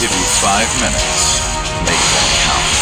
I'll give you 5 minutes. Make that count.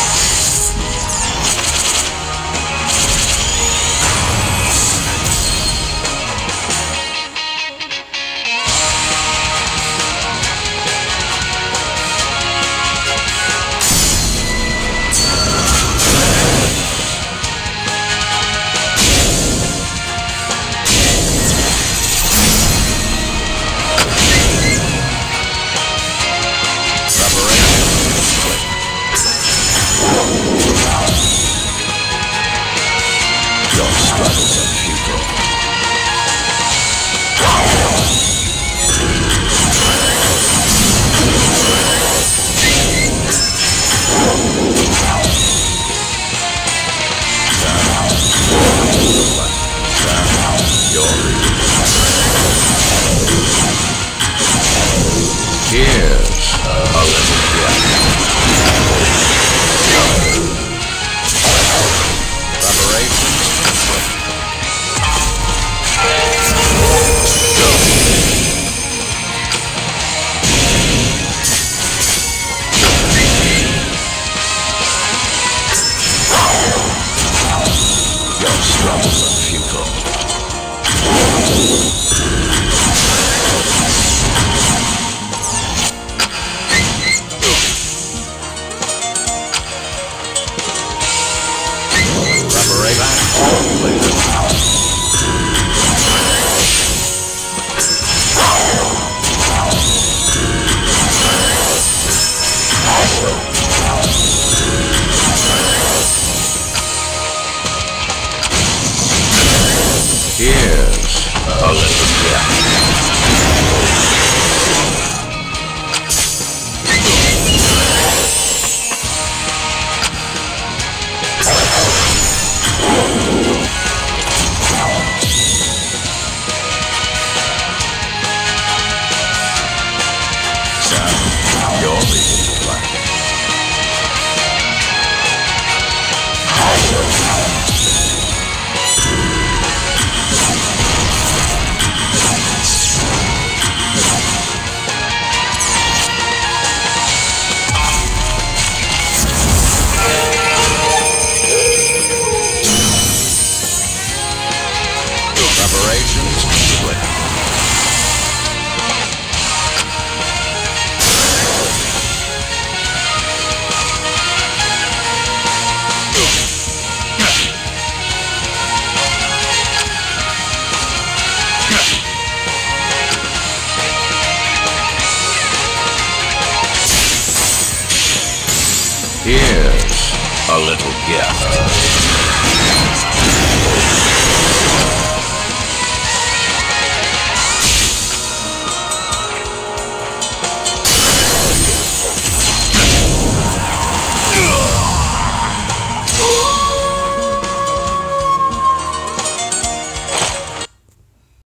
Here's a little gift.